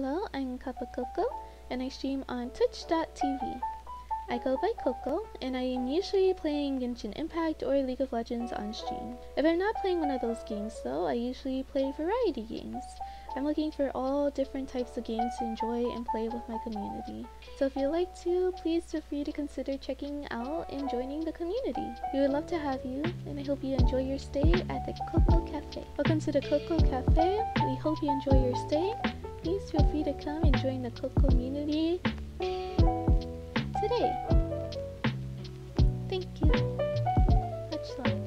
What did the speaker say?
Hello, I'm CuppOfCocoa, and I stream on Twitch.tv. I go by Coco, and I am usually playing Genshin Impact or League of Legends on stream. If I'm not playing one of those games though, I usually play variety games. I'm looking for all different types of games to enjoy and play with my community. So if you'd like to, please feel free to consider checking out and joining the community. We would love to have you, and I hope you enjoy your stay at the Coco Cafe. Welcome to the Coco Cafe. We hope you enjoy your stay. Please feel free to come and join the Coco community today. Thank you. Much love.